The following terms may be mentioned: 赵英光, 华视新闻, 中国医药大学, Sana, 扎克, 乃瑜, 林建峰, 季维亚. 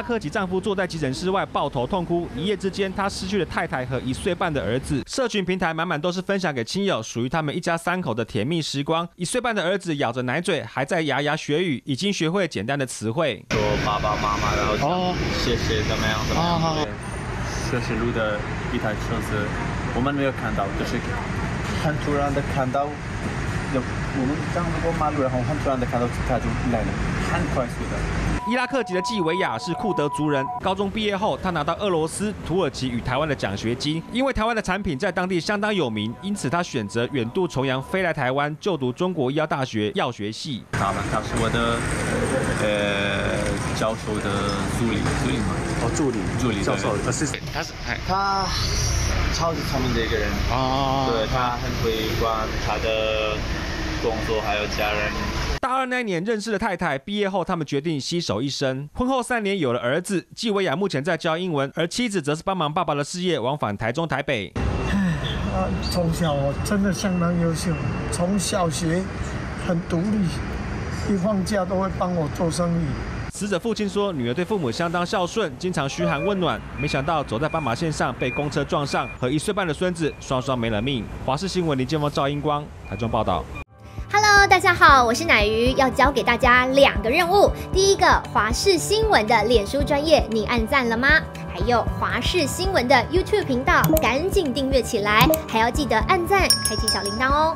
扎克及丈夫坐在急诊室外抱头痛哭，一夜之间她失去了太太和1岁半的儿子。社群平台满满都是分享给亲友属于他们一家3口的甜蜜时光。1岁半的儿子咬着奶嘴，还在牙牙学语，已经学会简单的词汇，说爸爸妈妈，然后谢谢怎么样怎么样。这是路的一台车子，我们没有看到，就是很突然的看到。 我们刚过马路，然后很突然的看到他就来了，很快速的。伊拉克籍的季维亚是库德族人，高中毕业后，他拿到俄罗斯、土耳其与台湾的奖学金。因为台湾的产品在当地相当有名，因此他选择远渡重洋飞来台湾就读中国医药大学药学系。他是我的教授的助理教授，他超级聪明的一个人啊，对他很会管他的。 工作还有家人。大2那年认识了太太，毕业后他们决定携手一生。婚后3年有了儿子，季维亚目前在教英文，而妻子则是帮忙爸爸的事业，往返台中、台北。从小我真的相当优秀，从小学很独立，一放假都会帮我做生意。死者父亲说，女儿对父母相当孝顺，经常嘘寒问暖，没想到走在斑马线上被公车撞上，和1岁半的孙子双双没了命。华视新闻林建峰、赵英光台中报道。 Hello， 大家好，我是乃瑜，要教给大家2个任务。第一个，华视新闻的脸书专页，你按赞了吗？还有华视新闻的 YouTube 频道，赶紧订阅起来，还要记得按赞，开启小铃铛哦。